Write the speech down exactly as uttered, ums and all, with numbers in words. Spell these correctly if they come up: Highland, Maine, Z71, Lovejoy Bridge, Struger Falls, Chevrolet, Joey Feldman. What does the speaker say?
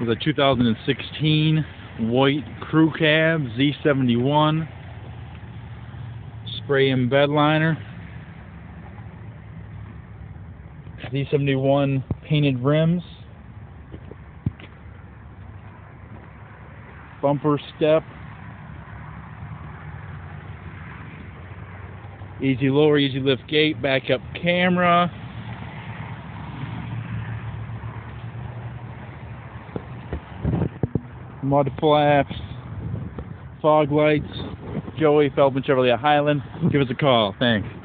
It was a two thousand sixteen white crew cab, Z seventy-one, spray and bed liner, Z seventy-one painted rims, bumper step, easy lower, easy lift gate, backup camera, mud flaps, fog lights. Joey Feldman, Chevrolet at Highland. Give us a call. Thanks.